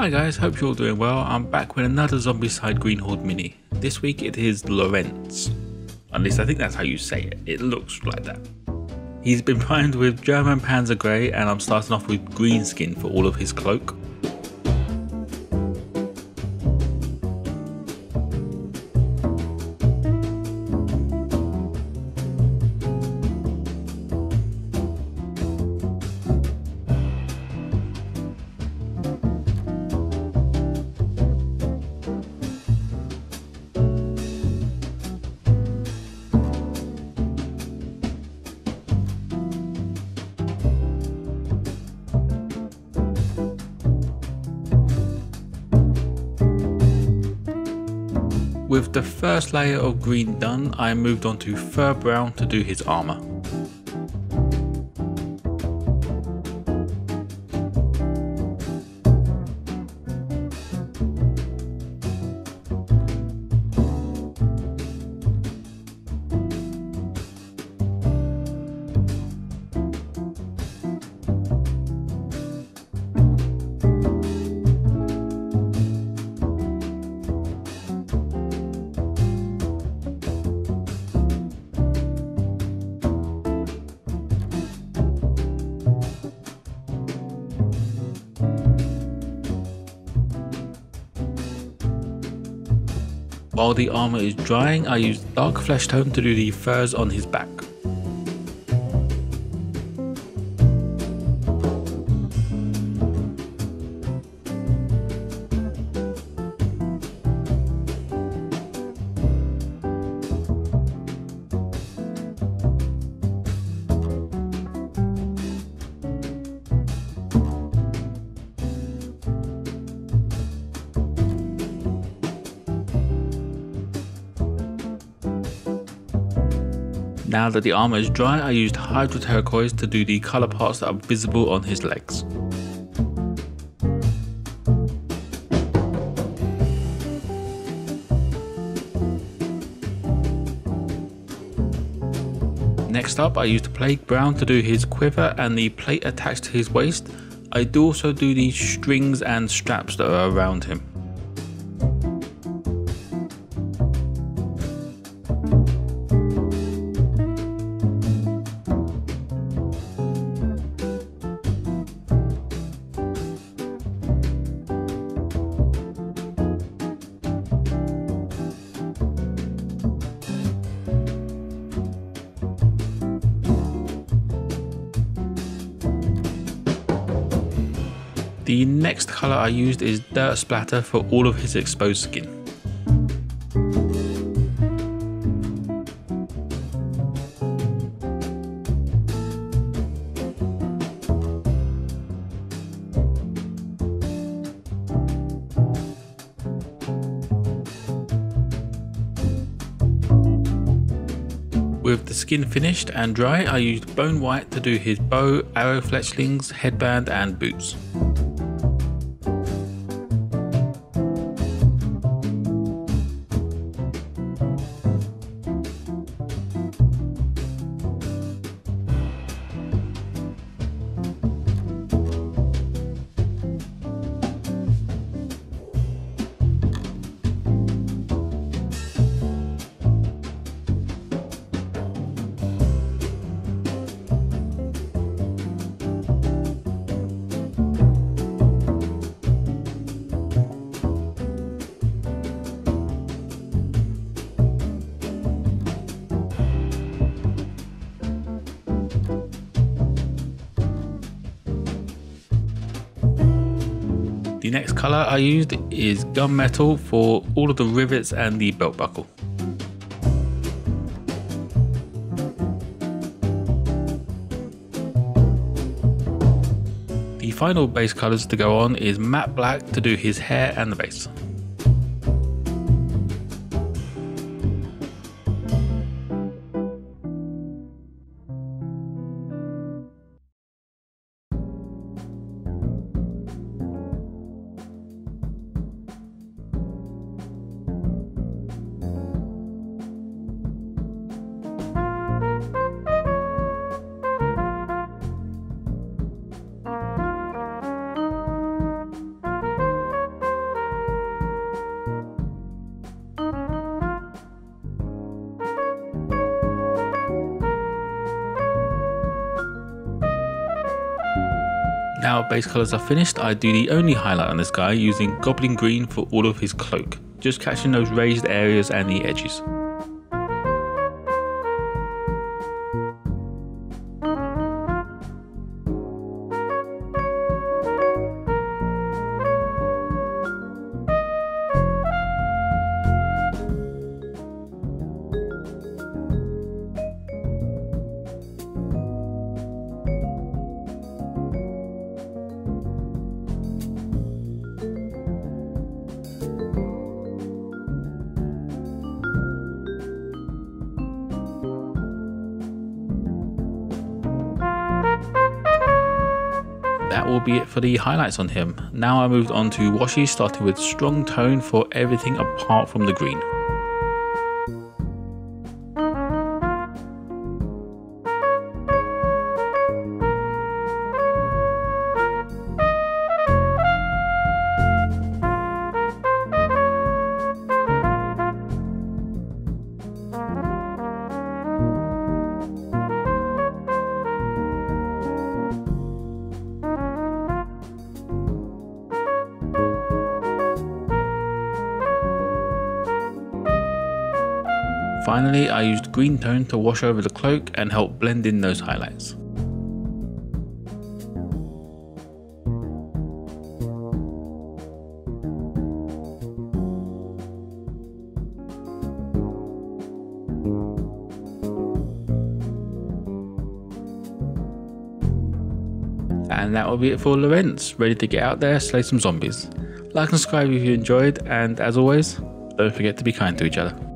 Hi guys, hope you're all doing well. I'm back with another Zombicide Green Horde mini. This week it is Lorentz. At least I think that's how you say it. It looks like that. He's been primed with German Panzer Grey, and I'm starting off with green skin for all of his cloak. With the first layer of green done, I moved on to Fur Brown to do his armour. While the armour is drying, I used dark flesh tone to do the furs on his back. Now that the armour is dry, I used Hydro Turquoise to do the colour parts that are visible on his legs. Next up, I used Plague Brown to do his quiver and the plate attached to his waist. I do also do the strings and straps that are around him. The next colour I used is Dirt Splatter for all of his exposed skin. With the skin finished and dry, I used Bone White to do his bow, arrow fletchlings, headband and boots. The next colour I used is gunmetal for all of the rivets and the belt buckle. The final base colours to go on is matte black to do his hair and the base. Now base colours are finished, I do the only highlight on this guy using Goblin Green for all of his cloak, just catching those raised areas and the edges. That will be it for the highlights on him. Now I moved on to washes, starting with strong tone for everything apart from the green. Finally, I used green tone to wash over the cloak and help blend in those highlights. And that will be it for Lorentz, ready to get out there, slay some zombies. Like and subscribe if you enjoyed, and as always, don't forget to be kind to each other.